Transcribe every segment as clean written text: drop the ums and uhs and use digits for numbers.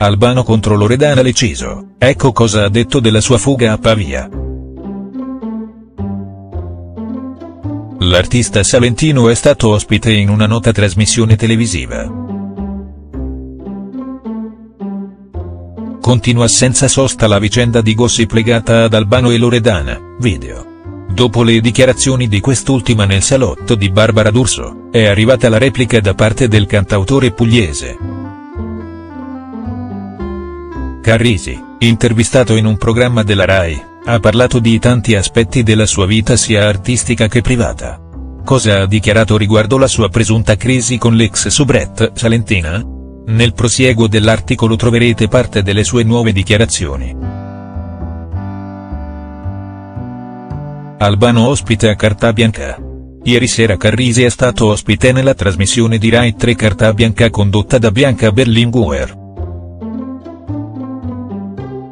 Al Bano contro Loredana Lecciso, ecco cosa ha detto della sua fuga a Pavia. L'artista salentino è stato ospite in una nota trasmissione televisiva. Continua senza sosta la vicenda di gossip legata ad Al Bano e Loredana, video. Dopo le dichiarazioni di quest'ultima nel salotto di Barbara D'Urso, è arrivata la replica da parte del cantautore pugliese. Carrisi, intervistato in un programma della Rai, ha parlato di tanti aspetti della sua vita sia artistica che privata. Cosa ha dichiarato riguardo la sua presunta crisi con l'ex soubrette salentina? Nel prosieguo dell'articolo troverete parte delle sue nuove dichiarazioni. Al Bano ospite a Cartabianca. Ieri sera Carrisi è stato ospite nella trasmissione di Rai 3 Cartabianca condotta da Bianca Berlinguer.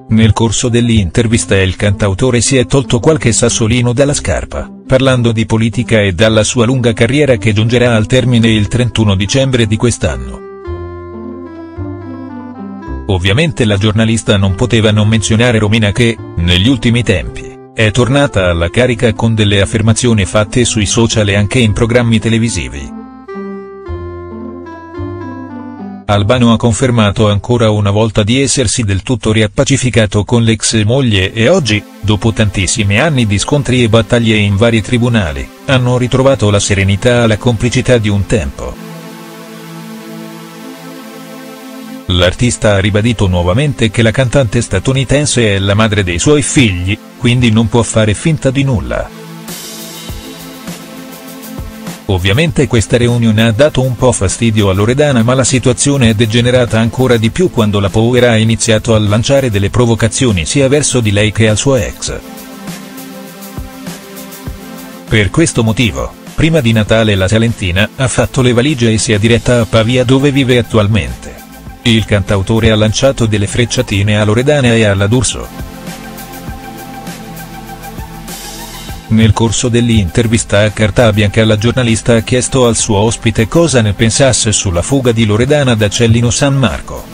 Nel corso dell'intervista il cantautore si è tolto qualche sassolino dalla scarpa, parlando di politica e dalla sua lunga carriera che giungerà al termine il 31 dicembre di quest'anno. Ovviamente la giornalista non poteva non menzionare Romina che, negli ultimi tempi, è tornata alla carica con delle affermazioni fatte sui social e anche in programmi televisivi. Al Bano ha confermato ancora una volta di essersi del tutto riappacificato con l'ex moglie e oggi, dopo tantissimi anni di scontri e battaglie in vari tribunali, hanno ritrovato la serenità e la complicità di un tempo. L'artista ha ribadito nuovamente che la cantante statunitense è la madre dei suoi figli, quindi non può fare finta di nulla. Ovviamente questa riunione ha dato un po' fastidio a Loredana, ma la situazione è degenerata ancora di più quando la Power ha iniziato a lanciare delle provocazioni sia verso di lei che al suo ex. Per questo motivo, prima di Natale la salentina ha fatto le valigie e si è diretta a Pavia dove vive attualmente. Il cantautore ha lanciato delle frecciatine a Loredana e alla D'Urso. Nel corso dell'intervista a Cartabianca la giornalista ha chiesto al suo ospite cosa ne pensasse sulla fuga di Loredana da Cellino San Marco.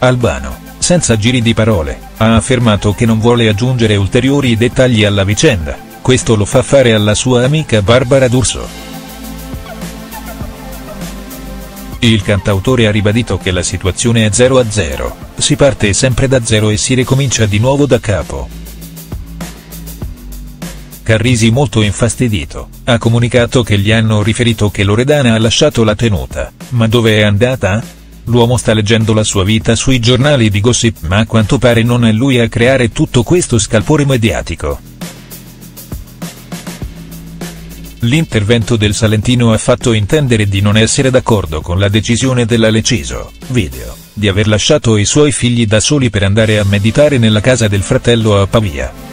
Al Bano, senza giri di parole, ha affermato che non vuole aggiungere ulteriori dettagli alla vicenda, questo lo fa fare alla sua amica Barbara D'Urso. Il cantautore ha ribadito che la situazione è 0-0, si parte sempre da zero e si ricomincia di nuovo da capo. Carrisi, molto infastidito, ha comunicato che gli hanno riferito che Loredana ha lasciato la tenuta, ma dove è andata? L'uomo sta leggendo la sua vita sui giornali di gossip, ma a quanto pare non è lui a creare tutto questo scalpore mediatico. L'intervento del salentino ha fatto intendere di non essere d'accordo con la decisione della Lecciso, video, di aver lasciato i suoi figli da soli per andare a meditare nella casa del fratello a Pavia.